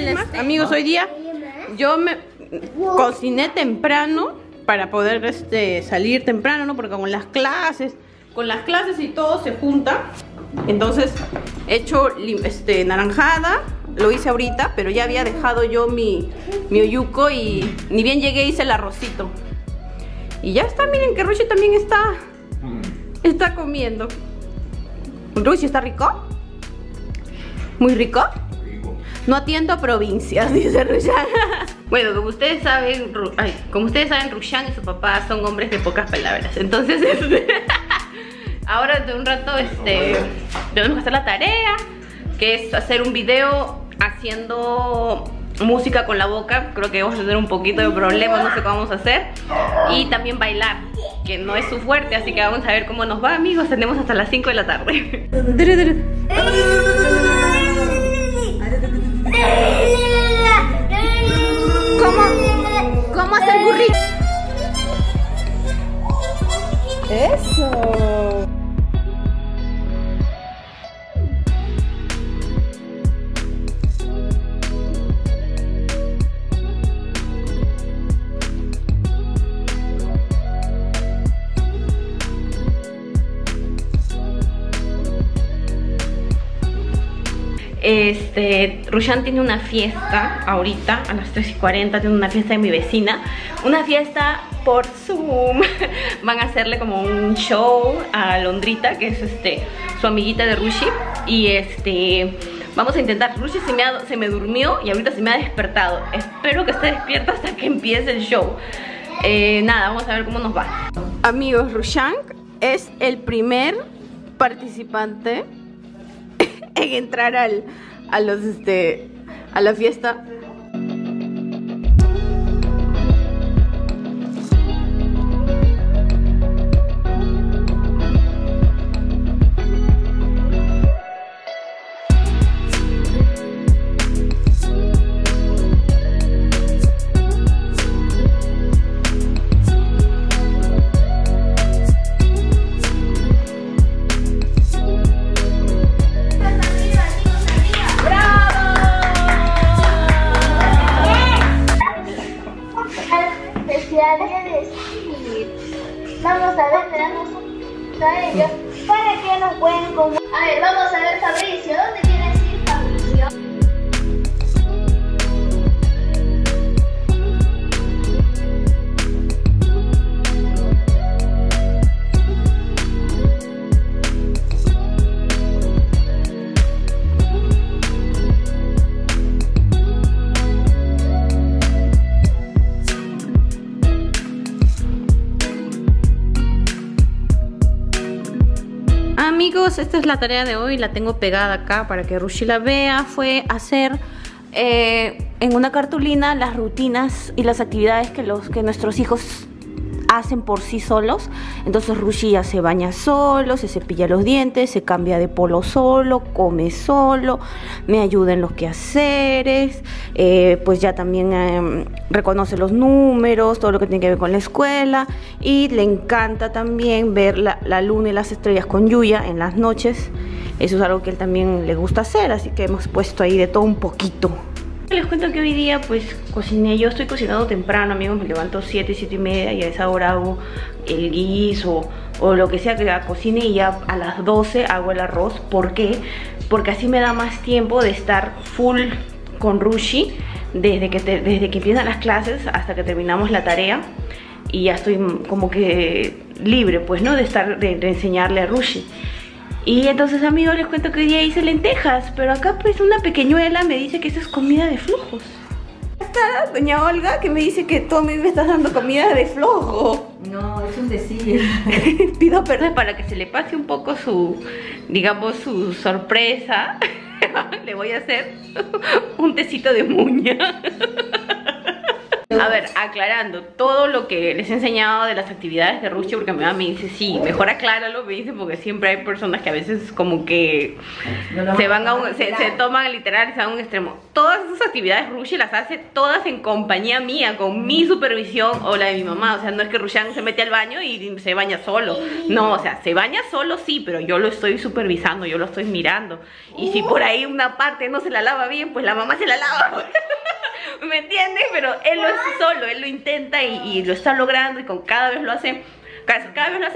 miren, amigos, hoy día yo me cociné temprano para poder salir temprano, ¿no? Porque con las clases y todo se junta. Entonces he hecho naranjada, lo hice ahorita, pero ya había dejado yo mi oyuco y ni bien llegué hice el arrocito. Y ya está, miren que Rushi también está comiendo. Rushi, ¿está rico? ¿Muy rico? No atiendo provincias, dice Rushan. Bueno, como ustedes saben, Rushan y su papá son hombres de pocas palabras. Entonces, ahora de un rato tenemos que hacer la tarea, que es hacer un video haciendo música con la boca. Creo que vamos a tener un poquito de problemas, no sé cómo vamos a hacer. Y también bailar, que no es su fuerte, así que vamos a ver cómo nos va, amigos. Tenemos hasta las 5 de la tarde. ¿Cómo hacer burrito? Eso. Rushan tiene una fiesta ahorita, a las 3:40, tiene una fiesta de mi vecina. Una fiesta por Zoom. Van a hacerle como un show a Londrita, que es su amiguita de Rushi. Y vamos a intentar. Rushi se me durmió y ahorita se me ha despertado. Espero que esté despierta hasta que empiece el show. Nada, vamos a ver cómo nos va. Amigos, Rushan es el primer participante en entrar a la fiesta. Amigos, esta es la tarea de hoy, la tengo pegada acá para que Rushi la vea. Fue hacer en una cartulina las rutinas y las actividades que nuestros hijos hacen por sí solos. Entonces Rushi ya se baña solo, se cepilla los dientes, se cambia de polo solo, come solo, me ayuda en los quehaceres, pues ya también reconoce los números, todo lo que tiene que ver con la escuela. Y le encanta también ver la luna y las estrellas con Yuya en las noches. Eso es algo que él también le gusta hacer, así que hemos puesto ahí de todo un poquito. Les cuento que hoy día pues cociné, yo estoy cocinando temprano, amigos, me levanto 7, 7 y media y a esa hora hago el guiso o lo que sea que cocine y ya a las 12 hago el arroz. ¿Por qué? Porque así me da más tiempo de estar full con Rushi desde que empiezan las clases hasta que terminamos la tarea y ya estoy como que libre, pues, ¿no? De enseñarle a Rushi. Y entonces, amigos, les cuento que hoy día hice lentejas, pero acá pues una pequeñuela me dice que eso es comida de flojos. Está doña Olga, que me dice que tú a mí me estás dando comida de flojo. No, es un decir. Pido perdón para que se le pase un poco su sorpresa. Le voy a hacer un tecito de muña. A ver, aclarando todo lo que les he enseñado de las actividades de Rushan, porque mi mamá me dice, sí, mejor acláralo, me dice, porque siempre hay personas que a veces como que se van a un, se toman literal, se van a un extremo. Todas esas actividades Rushan las hace todas en compañía mía, con mi supervisión o la de mi mamá. O sea, no es que Rushan se mete al baño y se baña solo. No, o sea, se baña solo sí, pero yo lo estoy supervisando, yo lo estoy mirando. Y si por ahí una parte no se la lava bien, pues la mamá se la lava. ¿Me entiendes? Pero él lo hace solo, él lo intenta y lo está logrando, y con cada vez lo hace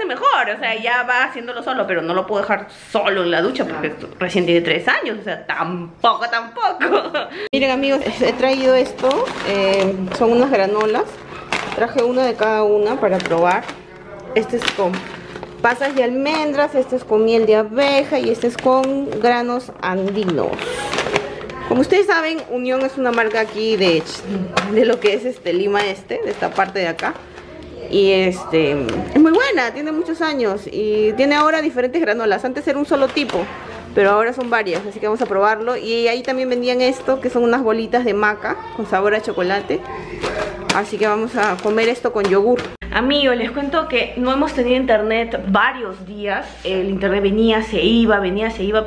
mejor. O sea, ya va haciéndolo solo, pero no lo puedo dejar solo en la ducha porque recién tiene 3 años. O sea, tampoco. Miren, amigos, he traído esto, son unas granolas. Traje una de cada una para probar. Este es con pasas y almendras, este es con miel de abeja y este es con granos andinos. Como ustedes saben, Unión es una marca aquí de lo que es Lima de esta parte de acá. Y es muy buena, tiene muchos años y tiene ahora diferentes granolas. Antes era un solo tipo, pero ahora son varias, así que vamos a probarlo. Y ahí también vendían esto, que son unas bolitas de maca con sabor a chocolate. Así que vamos a comer esto con yogur. Amigos, les cuento que no hemos tenido internet varios días. El internet venía, se iba,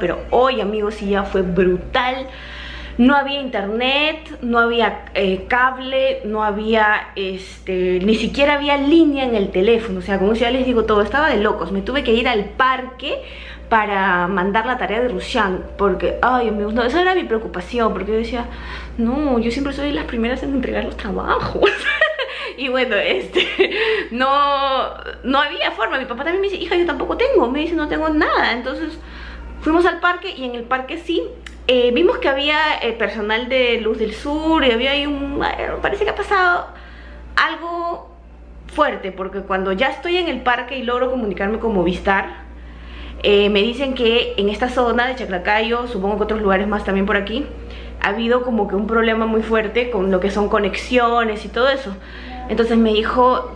pero hoy, amigos, sí ya fue brutal. No había internet, no había cable, no había, ni siquiera había línea en el teléfono. O sea, como ya les digo todo, estaba de locos. Me tuve que ir al parque para mandar la tarea de Rushan, porque, ay, amigos, no, esa era mi preocupación, porque yo decía, no, yo siempre soy las primeras en entregar los trabajos. Y bueno, no había forma. Mi papá también me dice, hija, yo tampoco tengo. Me dice, no tengo nada. Entonces fuimos al parque y en el parque sí vimos que había personal de Luz del Sur y había ahí parece que ha pasado algo fuerte, porque cuando ya estoy en el parque y logro comunicarme con Movistar, me dicen que en esta zona de Chaclacayo, supongo que otros lugares más también por aquí, ha habido como que un problema muy fuerte con lo que son conexiones y todo eso. Entonces me dijo,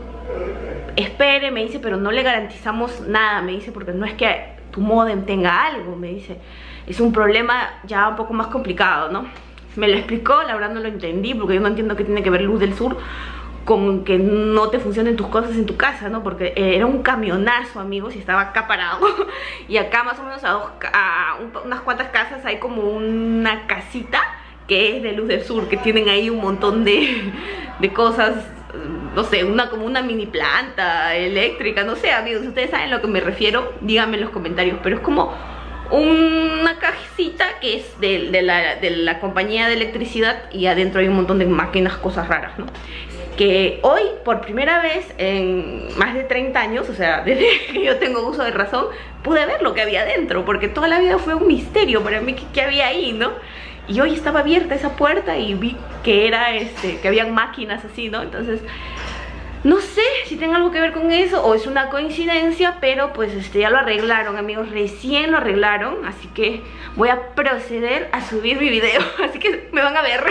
espere, me dice, pero no le garantizamos nada, me dice, porque no es que tu módem tenga algo, me dice, es un problema ya un poco más complicado, ¿no? Me lo explicó, la verdad no lo entendí, porque yo no entiendo qué tiene que ver Luz del Sur con que no te funcionen tus cosas en tu casa, ¿no? Porque era un camionazo, amigos, y estaba acá parado. Y acá más o menos unas cuantas casas hay como una casita que es de Luz del Sur, que tienen ahí un montón de cosas, no sé, como una mini planta eléctrica, no sé, amigos, si ustedes saben a lo que me refiero, díganme en los comentarios, pero es como una cajita que es de la compañía de electricidad y adentro hay un montón de máquinas, cosas raras, ¿no? Que hoy, por primera vez en más de 30 años, o sea, desde que yo tengo uso de razón, pude ver lo que había adentro, porque toda la vida fue un misterio para mí qué había ahí, ¿no? Y hoy estaba abierta esa puerta y vi que era que habían máquinas así, ¿no? Entonces, no sé si tenga algo que ver con eso o es una coincidencia, pero pues ya lo arreglaron, amigos, recién lo arreglaron, así que voy a proceder a subir mi video, así que me van a ver.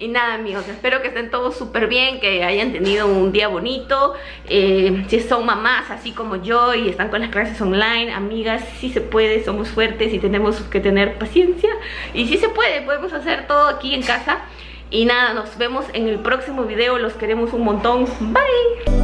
Y nada, amigos, espero que estén todos súper bien, que hayan tenido un día bonito. Si son mamás así como yo y están con las clases online, amigas, sí se puede, somos fuertes y tenemos que tener paciencia. Y sí se puede, podemos hacer todo aquí en casa. Y nada, nos vemos en el próximo video, los queremos un montón. Bye.